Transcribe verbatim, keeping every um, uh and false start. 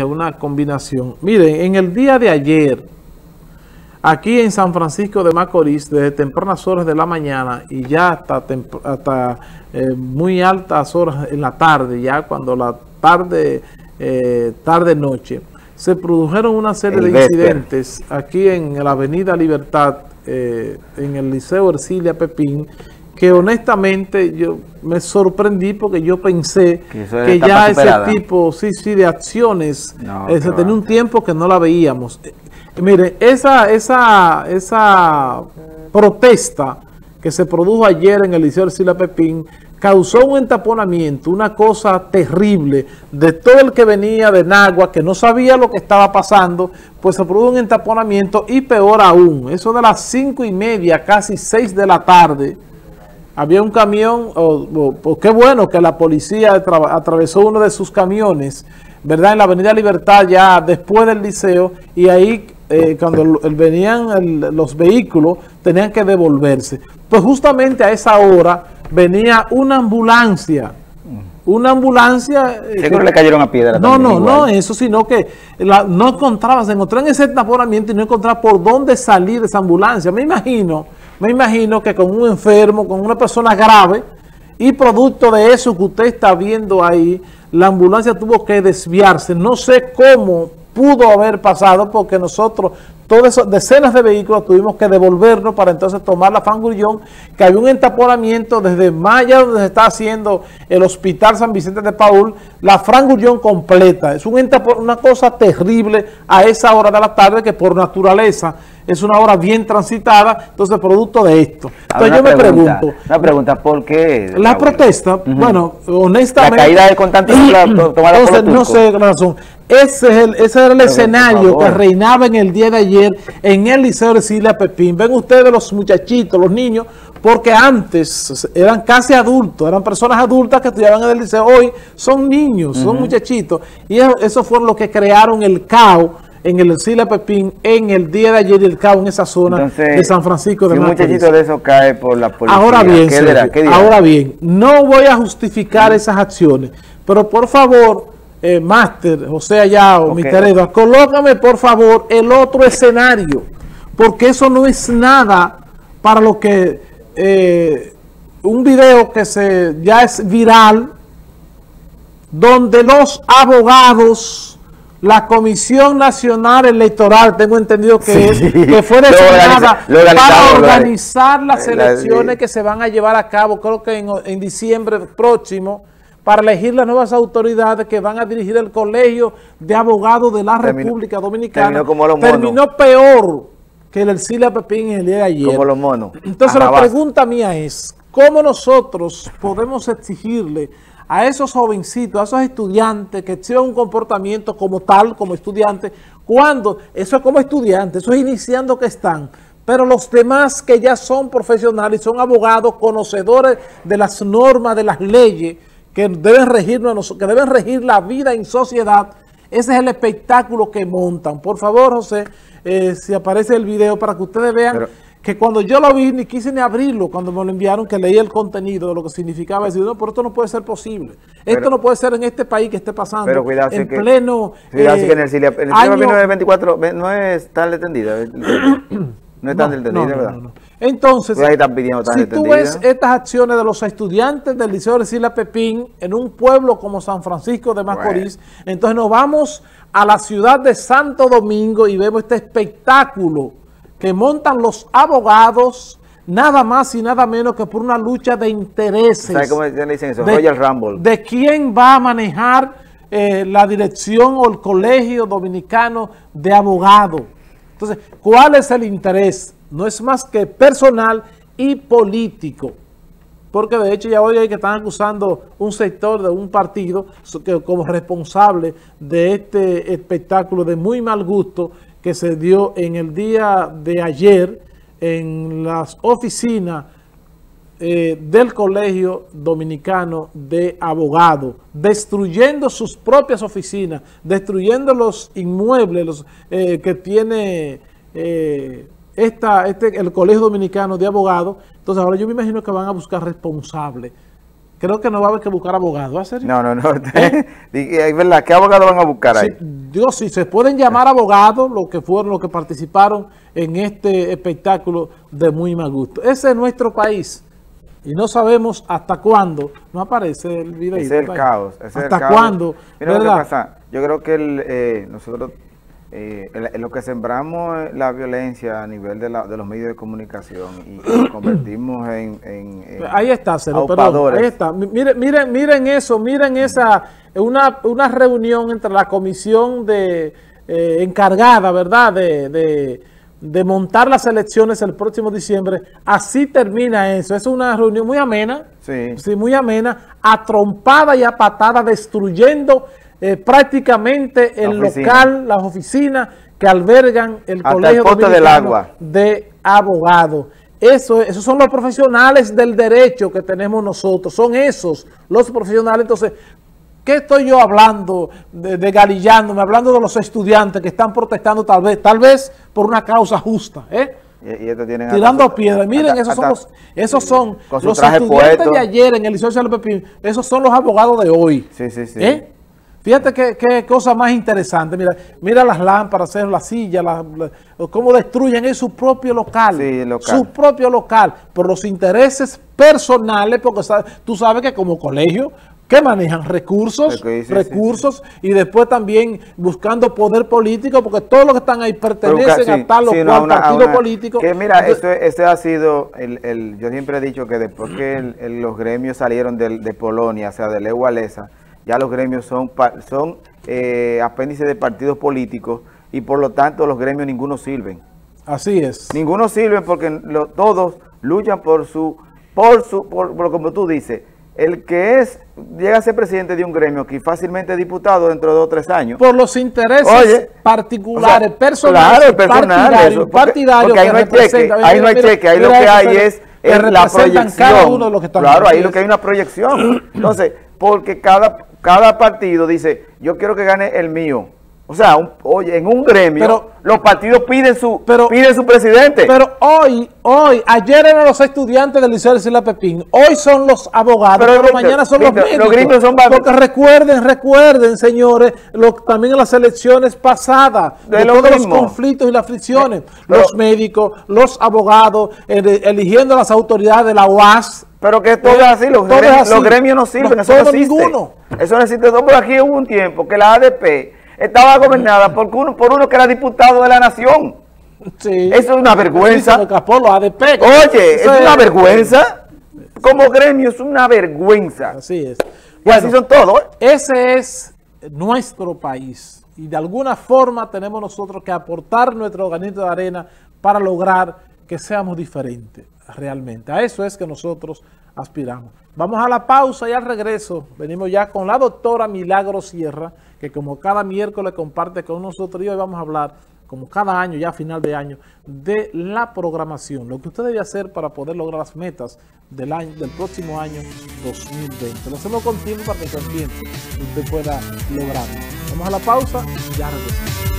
Es una combinación. Miren, en el día de ayer, aquí en San Francisco de Macorís, desde tempranas horas de la mañana y ya hasta, hasta eh, muy altas horas en la tarde, ya cuando la tarde, eh, tarde-noche, se produjeron una serie el de Vester. incidentes aquí en la Avenida Libertad, eh, en el Liceo Ercilia Pepín, que honestamente yo me sorprendí porque yo pensé que, que ya superada. ese tipo sí, sí, de acciones, no, eh, se tenía un tiempo que no la veíamos. Mire, esa, esa, esa protesta que se produjo ayer en el Liceo Ercilia Pepín causó un entaponamiento, una cosa terrible de todo el que venía de Nagua, que no sabía lo que estaba pasando, pues se produjo un entaponamiento y peor aún, eso de las cinco y media, casi seis de la tarde, había un camión, oh, oh, oh, qué bueno que la policía atravesó uno de sus camiones, ¿verdad? En la Avenida Libertad, ya después del liceo, y ahí eh, cuando el, venían el, los vehículos tenían que devolverse. Pues justamente a esa hora venía una ambulancia, una ambulancia... Seguro que, le cayeron a piedra. No, también, no, igual. no, eso, sino que la, no encontraba, se encontró en ese entaponamiento y no encontraba por dónde salir de esa ambulancia. Me imagino, me imagino que con un enfermo, con una persona grave, y producto de eso que usted está viendo ahí, la ambulancia tuvo que desviarse. No sé cómo pudo haber pasado, porque nosotros, todas esas decenas de vehículos, tuvimos que devolvernos para entonces tomar la Frank Grullón, que había un entaponamiento desde Maya, donde se está haciendo el Hospital San Vicente de Paul, la Frank Grullón completa. Es un entapon, una cosa terrible a esa hora de la tarde, que por naturaleza es una hora bien transitada, entonces producto de esto. Entonces yo me pregunto... Una pregunta, ¿por qué? La protesta, uh-huh. bueno, honestamente... La caída de constante tomada entonces, por no sé la razón. Ese, es el, ese era el Pero escenario que reinaba en el día de ayer en el Liceo Ercilia Pepín. Ven ustedes los muchachitos, los niños, porque antes eran casi adultos, eran personas adultas que estudiaban en el liceo. Hoy son niños, uh-huh. son muchachitos. Y eso, eso fue lo que crearon el caos en el Ercilia Pepín, en el día de ayer, el caos en esa zona Entonces, de San Francisco de Macorís. Un muchachito de eso cae por la policía. Ahora bien, ¿Qué Sergio, dirá? ¿Qué dirá? ahora bien, no voy a justificar esas acciones, pero por favor, eh, Máster, José Ayao, okay. Miteredo, colócame por favor el otro escenario, porque eso no es nada para lo que eh, un video que se ya es viral, donde los abogados... La Comisión Nacional Electoral, tengo entendido que, sí. es, que fue designada organiza, para organizar las elecciones la, la, que se van a llevar a cabo, creo que en, en diciembre próximo, para elegir las nuevas autoridades que van a dirigir el Colegio de Abogados de la terminó, República Dominicana. Terminó, como los monos. terminó peor que el Ercilia Pepín el día de ayer. Como los monos. Entonces Ajá, la vas. pregunta mía es, ¿cómo nosotros podemos exigirle a esos jovencitos, a esos estudiantes que tienen un comportamiento como tal, como estudiante, cuando, eso es como estudiante, eso es iniciando que están, pero los demás que ya son profesionales, son abogados, conocedores de las normas, de las leyes, que deben regirnos, que deben regir la vida en sociedad, ese es el espectáculo que montan. Por favor, José, eh, si aparece el video para que ustedes vean... Pero... que cuando yo lo vi, ni quise ni abrirlo, cuando me lo enviaron, que leí el contenido de lo que significaba, decir, no, pero esto no puede ser posible. Pero, esto no puede ser en este país que esté pasando. Pero cuidado, en que, pleno cuidado, eh, que en el Ercilia Pepín no es veinticuatro, no es tan detendida. No es tan no, detendida, no, ¿verdad? No, no. Entonces, pues están pidiendo tan si detendida. Tú ves estas acciones de los estudiantes del Liceo Ercilia Pepín en un pueblo como San Francisco de Macorís, bueno. entonces nos vamos a la ciudad de Santo Domingo y vemos este espectáculo que montan los abogados, nada más y nada menos que por una lucha de intereses. ¿Sabes cómo le dicen eso? De, Royal Rumble. De quién va a manejar eh, la dirección o el Colegio Dominicano de Abogados. Entonces, ¿cuál es el interés? No es más que personal y político. Porque de hecho ya hoy hay que están acusando un sector de un partido como responsable de este espectáculo de muy mal gusto que se dio en el día de ayer en las oficinas eh, del Colegio Dominicano de Abogados, destruyendo sus propias oficinas, destruyendo los inmuebles los, eh, que tiene eh, esta, este, el Colegio Dominicano de Abogados. Entonces ahora yo me imagino que van a buscar responsables. creo que no va a haber que buscar abogados, ¿a serio? No, no, no. ¿Eh? Es verdad, ¿qué abogados van a buscar ahí? Sí, digo, sí, se pueden llamar abogados los que fueron, los que participaron en este espectáculo de muy mal gusto. Ese es nuestro país. Y no sabemos hasta cuándo. No aparece el video. Ese es el caos. Ese ¿Hasta el caos. cuándo? Mira lo que pasa. Yo creo que el, eh, nosotros... Eh, el, lo que sembramos la violencia a nivel de, la, de los medios de comunicación y, y nos convertimos en, en, en ahí está, Cero, perdón, ahí está. Miren, miren, miren eso, miren esa una, una reunión entre la comisión de eh, encargada, ¿verdad? De, de, de montar las elecciones el próximo diciembre. Así termina eso. Es una reunión muy amena, sí, sí muy amena, a trompada y a patada, destruyendo Eh, prácticamente el local, las oficinas que albergan el Colegio Dominicano de Abogados. Eso, esos son los profesionales del derecho que tenemos nosotros, son esos los profesionales. Entonces, ¿qué estoy yo hablando de, de galillándome, hablando de los estudiantes que están protestando tal vez, tal vez por una causa justa, ¿eh? Y, y tienen tirando hasta, piedras, miren, hasta, esos son los, esos son los estudiantes puesto. de ayer en el Liceo Ercilia Pepín, esos son los abogados de hoy. Sí, sí, sí. ¿Eh? Fíjate qué, qué cosa más interesante. Mira, mira las lámparas, las sillas, la, la, cómo destruyen en su propio local, sí, local, su propio local, por los intereses personales, porque sabe, tú sabes que como colegio, que manejan recursos, sí, sí, recursos, sí, sí. y después también buscando poder político, porque todos los que están ahí pertenecen sí, a tal o sí, cual una, partido una, político. Que mira, esto, esto ha sido, el, el, yo siempre he dicho que después que el, el, los gremios salieron de, de Polonia, o sea, de la Igualesa, ya los gremios son, son eh, apéndices de partidos políticos y por lo tanto los gremios ninguno sirven. Así es. Ninguno sirve porque lo, todos luchan por su, por su, por, por como tú dices, el que es, llega a ser presidente de un gremio que fácilmente es diputado dentro de dos o tres años. Por los intereses Oye, particulares, o sea, personales, claro, partidarios, partidarios, partidarios porque, porque ahí no hay cheque, ahí no hay cheque, ahí lo que hay es, es la proyección. Cada uno de los que están claro, ahí lo que hay es una proyección. Entonces, porque cada... Cada partido dice, yo quiero que gane el mío. O sea, un, oye, en un gremio, pero, los partidos piden su pero, piden su presidente. Pero hoy, hoy, ayer eran los estudiantes del Liceo Ercilia Pepín, hoy son los abogados, pero, pero Víctor, mañana son Víctor, los médicos. Los gremios son barrios. Porque recuerden, recuerden, señores, lo, también en las elecciones pasadas, de, de lo todos mismo. los conflictos y las fricciones, pero, los médicos, los abogados, el, eligiendo a las autoridades de la U A S. Pero que todo, eh, es, así, los todo gremios, es así, los gremios no sirven, no, eso no existe. Ninguno. Eso no existe, por aquí hubo un tiempo que la A D P estaba gobernada por uno, por uno que era diputado de la nación. Sí. Eso es una vergüenza. Sí, Capolo, A D P, Oye, es, es una vergüenza. Como gremio es una vergüenza. Así es. Bueno, así son todos. Ese es nuestro país. Y de alguna forma tenemos nosotros que aportar nuestro granito de arena para lograr que seamos diferentes realmente. A eso es que nosotros aspiramos. Vamos a la pausa y al regreso venimos ya con la doctora Milagro Sierra, que como cada miércoles comparte con nosotros, y hoy vamos a hablar, como cada año, ya a final de año, de la programación, lo que usted debe hacer para poder lograr las metas del año, del próximo año dos mil veinte. Lo hacemos con tiempo para que con tiempo usted pueda lograrlo. Vamos a la pausa y ya regresamos.